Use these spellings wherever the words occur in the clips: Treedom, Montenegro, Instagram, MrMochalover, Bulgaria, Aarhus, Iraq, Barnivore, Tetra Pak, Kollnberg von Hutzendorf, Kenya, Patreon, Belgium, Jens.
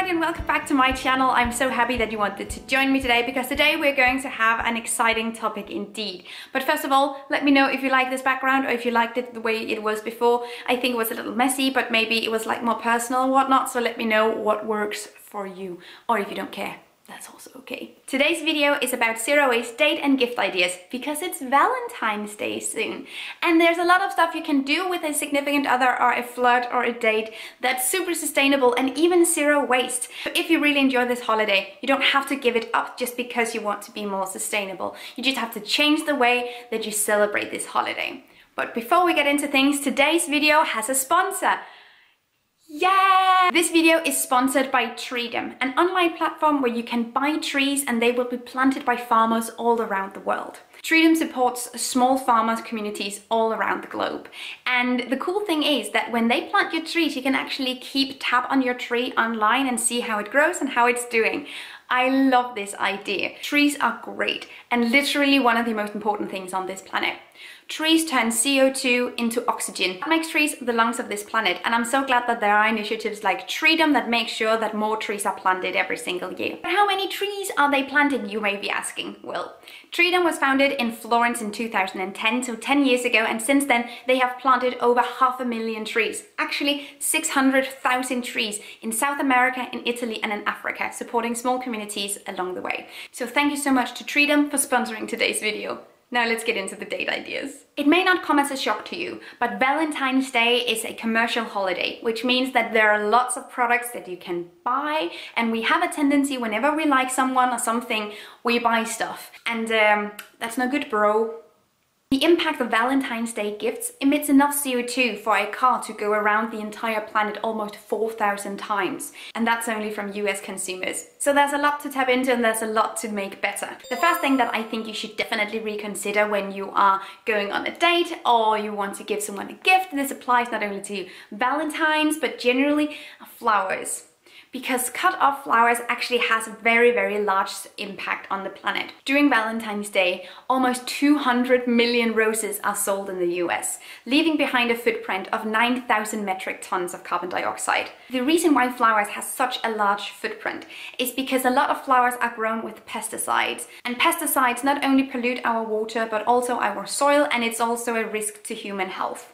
everybody and welcome back to my channel. I'm so happy that you wanted to join me today because today we're going to have an exciting topic indeed. But first of all, let me know if you like this background or if you liked it the way it was before. I think it was a little messy, but maybe it was like more personal and whatnot. So let me know what works for you, or if you don't care. That's also okay. Today's video is about zero waste date and gift ideas because it's Valentine's Day soon. And there's a lot of stuff you can do with a significant other or a flirt or a date that's super sustainable and even zero waste. But if you really enjoy this holiday, you don't have to give it up just because you want to be more sustainable. You just have to change the way that you celebrate this holiday. But before we get into things, today's video has a sponsor. Yeah! This video is sponsored by Treedom, an online platform where you can buy trees and they will be planted by farmers all around the world. Treedom supports small farmers communities all around the globe. And the cool thing is that when they plant your trees, you can actually keep tab on your tree online and see how it grows and how it's doing. I love this idea. Trees are great and literally one of the most important things on this planet. Trees turn CO2 into oxygen. That makes trees the lungs of this planet, and I'm so glad that there are initiatives like Treedom that make sure that more trees are planted every single year. But how many trees are they planting, you may be asking? Well, Treedom was founded in Florence in 2010, so 10 years ago, and since then they have planted over 500,000 trees, actually 600,000 trees in South America, in Italy and in Africa, supporting small communities along the way. So thank you so much to Treedom for sponsoring today's video. Now let's get into the date ideas. It may not come as a shock to you, but Valentine's Day is a commercial holiday, which means that there are lots of products that you can buy, and we have a tendency whenever we like someone or something, we buy stuff. And that's no good, bro. The impact of Valentine's Day gifts emits enough CO2 for a car to go around the entire planet almost 4,000 times. And that's only from US consumers. So there's a lot to tap into and there's a lot to make better. The first thing that I think you should definitely reconsider when you are going on a date or you want to give someone a gift, this applies not only to Valentine's but generally, flowers. Because cut-off flowers actually has a very, very large impact on the planet. During Valentine's Day, almost 200 million roses are sold in the US, leaving behind a footprint of 9,000 metric tons of carbon dioxide. The reason why flowers has such a large footprint is because a lot of flowers are grown with pesticides. And pesticides not only pollute our water, but also our soil, and it's also a risk to human health.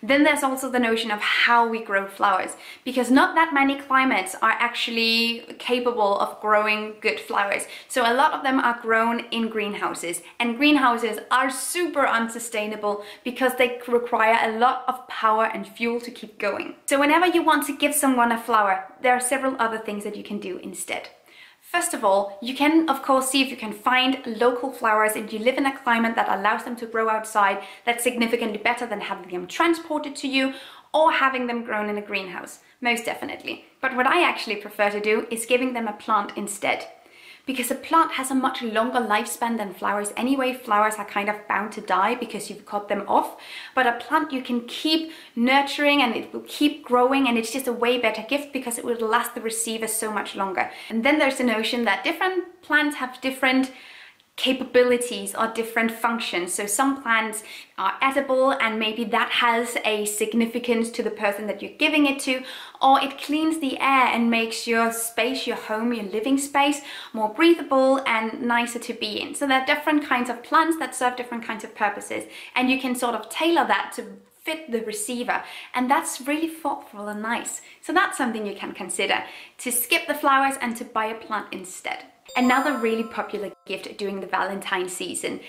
Then there's also the notion of how we grow flowers, because not that many climates are actually capable of growing good flowers. So a lot of them are grown in greenhouses, and greenhouses are super unsustainable because they require a lot of power and fuel to keep going. So whenever you want to give someone a flower, there are several other things that you can do instead. First of all, you can of course see if you can find local flowers if you live in a climate that allows them to grow outside. That's significantly better than having them transported to you or having them grown in a greenhouse, most definitely. But what I actually prefer to do is giving them a plant instead. Because a plant has a much longer lifespan than flowers anyway. Flowers are kind of bound to die because you've cut them off. But a plant you can keep nurturing and it will keep growing, and it's just a way better gift because it will last the receiver so much longer. And then there's the notion that different plants have different capabilities or different functions. So some plants are edible, and maybe that has a significance to the person that you're giving it to, or it cleans the air and makes your space, your home, your living space more breathable and nicer to be in. So there are different kinds of plants that serve different kinds of purposes, and you can sort of tailor that to fit the receiver, and that's really thoughtful and nice. So that's something you can consider, to skip the flowers and to buy a plant instead. Another really popular gift during the Valentine's season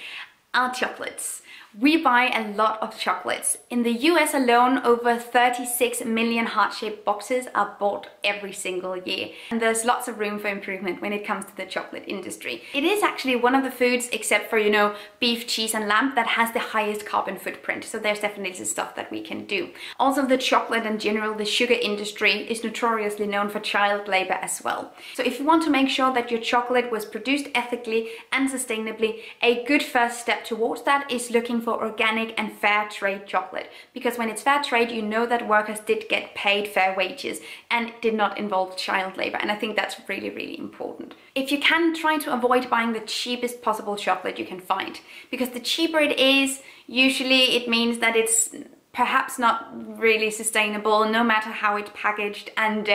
are chocolates. We buy a lot of chocolates. In the US alone, over 36 million heart-shaped boxes are bought every single year. And there's lots of room for improvement when it comes to the chocolate industry. It is actually one of the foods, except for, you know, beef, cheese and lamb, that has the highest carbon footprint. So there's definitely some stuff that we can do. Also, the chocolate in general, the sugar industry is notoriously known for child labor as well. So if you want to make sure that your chocolate was produced ethically and sustainably, a good first step towards that is looking for organic and fair trade chocolate, because when it's fair trade, you know that workers did get paid fair wages and did not involve child labor, and I think that's really, really important. If you can, try to avoid buying the cheapest possible chocolate you can find, because the cheaper it is, usually it means that it's perhaps not really sustainable, no matter how it's packaged, and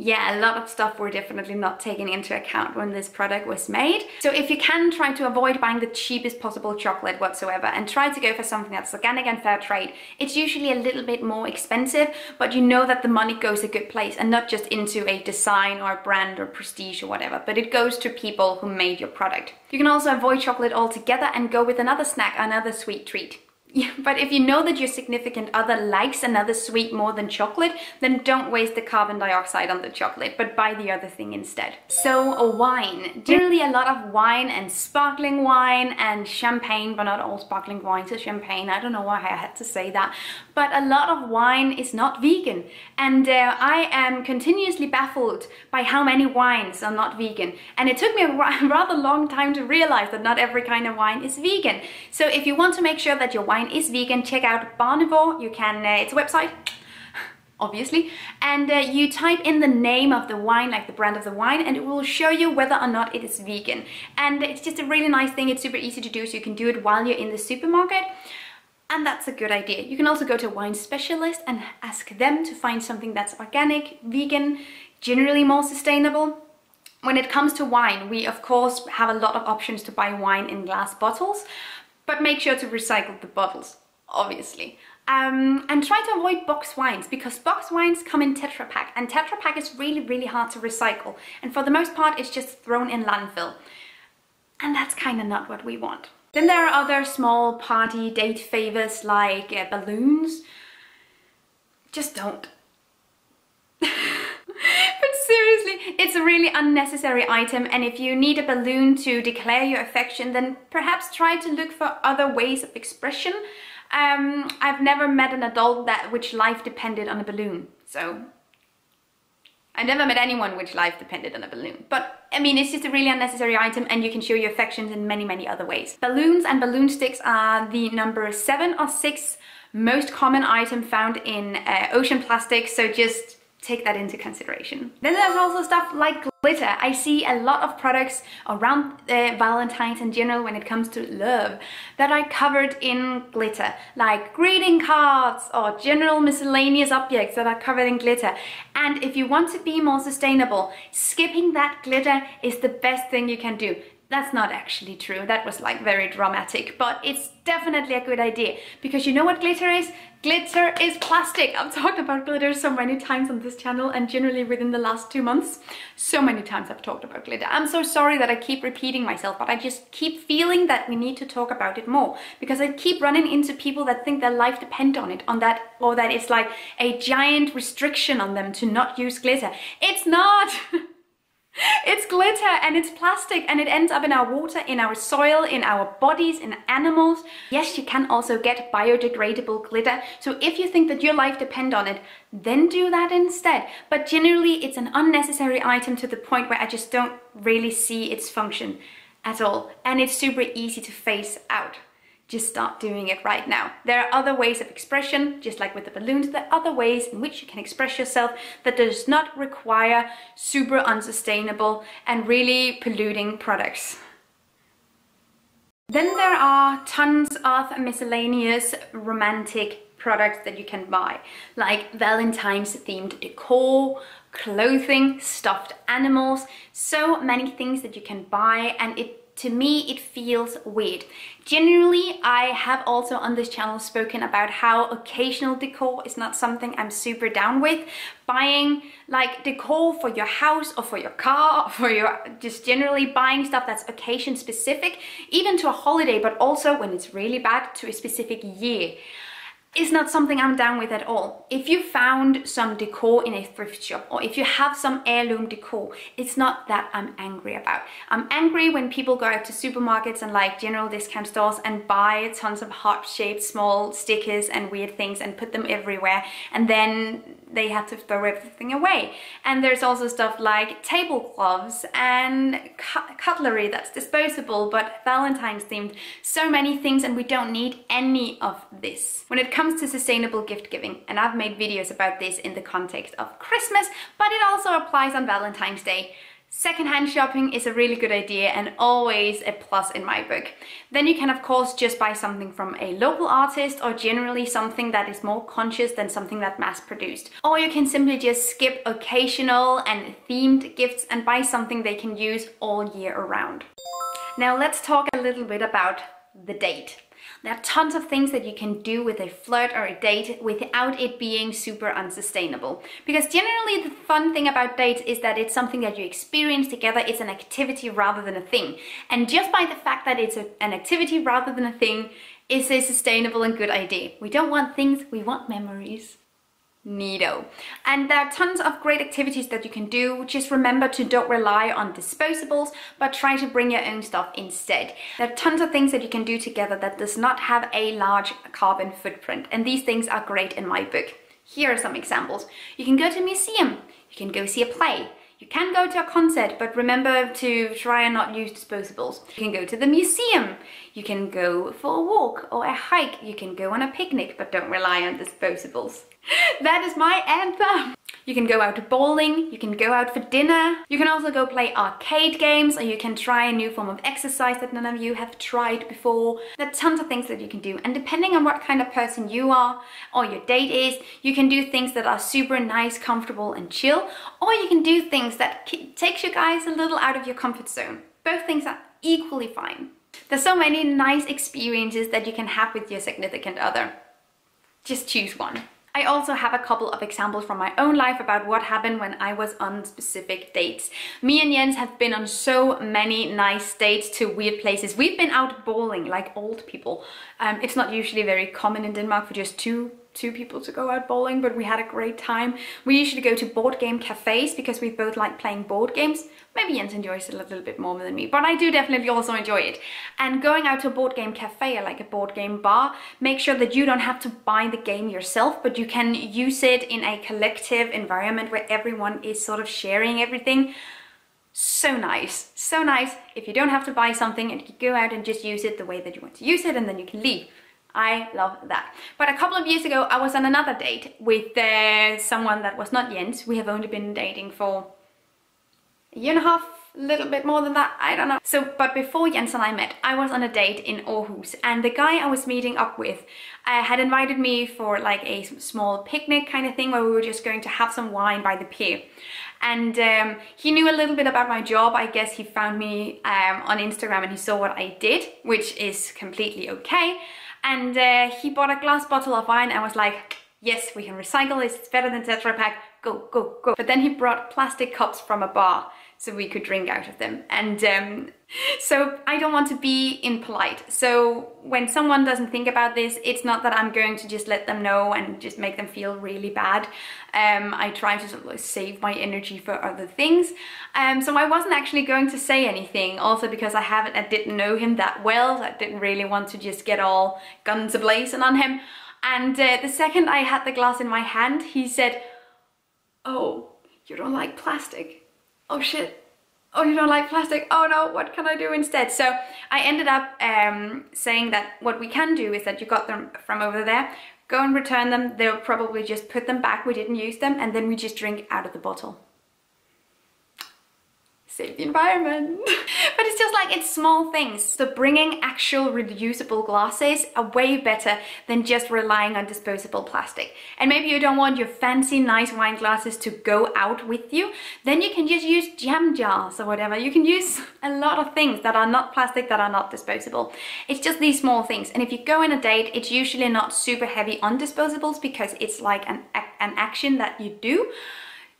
yeah, a lot of stuff were definitely not taken into account when this product was made. So if you can, try to avoid buying the cheapest possible chocolate whatsoever and try to go for something that's organic and fair trade. It's usually a little bit more expensive, but you know that the money goes a good place and not just into a design or a brand or prestige or whatever, but it goes to people who made your product. You can also avoid chocolate altogether and go with another snack, another sweet treat. Yeah, but if you know that your significant other likes another sweet more than chocolate, then don't waste the carbon dioxide on the chocolate, but buy the other thing instead. So wine. Generally a lot of wine and sparkling wine and champagne, but not all sparkling wines are champagne. I don't know why I had to say that. But a lot of wine is not vegan. And I am continuously baffled by how many wines are not vegan. And it took me a rather long time to realize that not every kind of wine is vegan. So if you want to make sure that your wine is vegan, check out Barnivore. You can, it's a website, obviously, and you type in the name of the wine, like the brand of the wine, and it will show you whether or not it is vegan. And it's just a really nice thing. It's super easy to do, so you can do it while you're in the supermarket. And that's a good idea. You can also go to a wine specialist and ask them to find something that's organic, vegan, generally more sustainable. When it comes to wine, we of course have a lot of options to buy wine in glass bottles, but make sure to recycle the bottles, obviously. And try to avoid box wines, because box wines come in Tetra Pak, and Tetra Pak is really, really hard to recycle. And for the most part, it's just thrown in landfill. And that's kind of not what we want. Then there are other small party date favors like balloons. Just don't. But seriously, it's a really unnecessary item, and if you need a balloon to declare your affection, then perhaps try to look for other ways of expression. I've never met an adult which life depended on a balloon, so I never met anyone which life depended on a balloon. But I mean, it's just a really unnecessary item, and you can show your affections in many, many other ways. Balloons and balloon sticks are the number 7 or 6 most common item found in ocean plastics, so just take that into consideration. Then there's also stuff like glitter. I see a lot of products around Valentine's in general when it comes to love that are covered in glitter, like greeting cards or general miscellaneous objects that are covered in glitter. And if you want to be more sustainable, skipping that glitter is the best thing you can do. That's not actually true. That was like very dramatic, but it's definitely a good idea, because you know what glitter is? Glitter is plastic. I've talked about glitter so many times on this channel, and generally within the last 2 months. So many times I've talked about glitter. I'm so sorry that I keep repeating myself, but I just keep feeling that we need to talk about it more, because I keep running into people that think their life depends on it, on that, or that it's like a giant restriction on them to not use glitter. It's not! It's glitter, and it's plastic, and it ends up in our water, in our soil, in our bodies, in animals. Yes, you can also get biodegradable glitter, so if you think that your life depends on it, then do that instead. But generally, it's an unnecessary item to the point where I just don't really see its function at all, and it's super easy to phase out. Just start doing it right now. There are other ways of expression, just like with the balloons, there are other ways in which you can express yourself that does not require super unsustainable and really polluting products. Then there are tons of miscellaneous romantic products that you can buy, like Valentine's themed decor, clothing, stuffed animals, so many things that you can buy, and to me, it feels weird. Generally, I have also on this channel spoken about how occasional decor is not something I'm super down with. Buying like decor for your house or for your car, or for your, just generally buying stuff that's occasion specific, even to a holiday, but also when it's really bad to a specific year, is not something I'm down with at all. If you found some decor in a thrift shop, or if you have some heirloom decor, it's not that I'm angry about. I'm angry when people go out to supermarkets and like general discount stores and buy tons of heart-shaped small stickers and weird things and put them everywhere, and then they have to throw everything away. And there's also stuff like tablecloths and cutlery that's disposable but Valentine's themed. So many things, and we don't need any of this. When it comes to sustainable gift giving, and I've made videos about this in the context of Christmas, but it also applies on Valentine's Day, Secondhand shopping is a really good idea and always a plus in my book. Then you can of course just buy something from a local artist or generally something that is more conscious than something that mass produced. Or you can simply just skip occasional and themed gifts and buy something they can use all year around. Now let's talk a little bit about the date. There are tons of things that you can do with a flirt or a date without it being super unsustainable. Because generally the fun thing about dates is that it's something that you experience together, it's an activity rather than a thing. And just by the fact that it's an activity rather than a thing is a sustainable and good idea. We don't want things, we want memories. Neato. And there are tons of great activities that you can do. Just remember to don't rely on disposables, but try to bring your own stuff instead. There are tons of things that you can do together that does not have a large carbon footprint. And these things are great in my book. Here are some examples. You can go to a museum. You can go see a play. You can go to a concert, but remember to try and not use disposables. You can go to the museum. You can go for a walk or a hike. You can go on a picnic, but don't rely on disposables. That is my anthem. You can go out bowling, you can go out for dinner, you can also go play arcade games, or you can try a new form of exercise that none of you have tried before. There are tons of things that you can do, and depending on what kind of person you are or your date is, you can do things that are super nice, comfortable and chill, or you can do things that takes you guys a little out of your comfort zone. Both things are equally fine. There's so many nice experiences that you can have with your significant other. Just choose one. I also have a couple of examples from my own life about what happened when I was on specific dates. Me and Jens have been on so many nice dates to weird places. We've been out bowling like old people. It's not usually very common in Denmark for just two people to go out bowling, but we had a great time. We usually go to board game cafes because we both like playing board games. Maybe Jens enjoys it a little bit more than me, but I do definitely also enjoy it. And going out to a board game cafe or like a board game bar, make sure that you don't have to buy the game yourself, but you can use it in a collective environment where everyone is sort of sharing everything. So nice. So nice if you don't have to buy something and you go out and just use it the way that you want to use it and then you can leave. I love that. But a couple of years ago, I was on another date with someone that was not Jens. We have only been dating for a year and a half, a little bit more than that, I don't know. So, but before Jens and I met, I was on a date in Aarhus, and the guy I was meeting up with had invited me for like a small picnic kind of thing where we were just going to have some wine by the pier. And he knew a little bit about my job. I guess he found me on Instagram and he saw what I did, which is completely okay. And he bought a glass bottle of wine and was like, yes, we can recycle this, it's better than Tetra Pak, go, go, go. But then he brought plastic cups from a bar so we could drink out of them. And so I don't want to be impolite. So when someone doesn't think about this, it's not that I'm going to just let them know and just make them feel really bad. I try to sort of save my energy for other things. So I wasn't actually going to say anything, also because I didn't know him that well. I didn't really want to just get all guns a-blazing on him. And the second I had the glass in my hand, he said, oh, you don't like plastic. Oh shit. Oh, you don't like plastic? Oh no, what can I do instead? So I ended up saying that what we can do is that you got them from over there, go and return them, they'll probably just put them back, we didn't use them, and then we just drink out of the bottle. Save the environment. But it's just like, it's small things. So bringing actual reusable glasses are way better than just relying on disposable plastic. And maybe you don't want your fancy nice wine glasses to go out with you, then you can just use jam jars or whatever. You can use a lot of things that are not plastic, that are not disposable. It's just these small things. And if you go on a date, it's usually not super heavy on disposables because it's like an action that you do.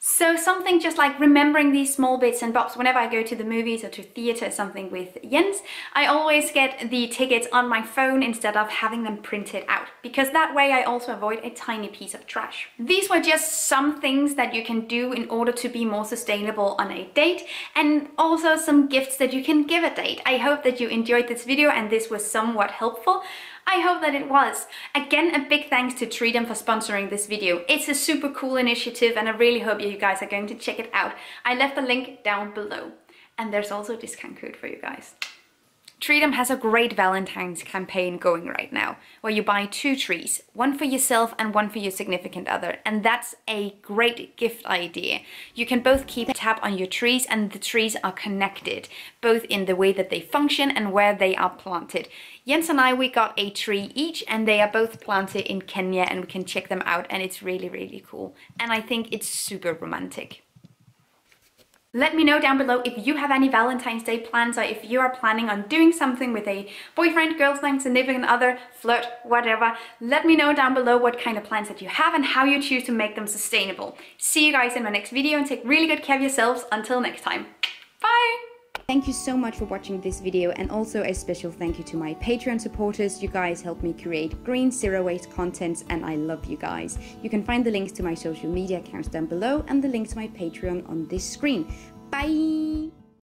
So something just like remembering these small bits and bobs. Whenever I go to the movies or to theater or something with Jens, I always get the tickets on my phone instead of having them printed out, because that way I also avoid a tiny piece of trash. These were just some things that you can do in order to be more sustainable on a date, and also some gifts that you can give a date. I hope that you enjoyed this video and this was somewhat helpful. I hope that it was. Again, a big thanks to Treedom for sponsoring this video. It's a super cool initiative and I really hope you guys are going to check it out. I left the link down below. And there's also a discount code for you guys. Treedom has a great Valentine's campaign going right now, where you buy 2 trees, one for yourself and one for your significant other, and that's a great gift idea. You can both keep a tab on your trees, and the trees are connected, both in the way that they function and where they are planted. Jens and I, we got a tree each, and they are both planted in Kenya, and we can check them out, and it's really, really cool. And I think it's super romantic. Let me know down below if you have any Valentine's Day plans, or if you are planning on doing something with a boyfriend, girlfriend, significant other, flirt, whatever. Let me know down below what kind of plans that you have and how you choose to make them sustainable. See you guys in my next video, and take really good care of yourselves. Until next time, bye! Thank you so much for watching this video, and also a special thank you to my Patreon supporters. You guys help me create green zero waste content, and I love you guys. You can find the links to my social media accounts down below, and the link to my Patreon on this screen. Bye!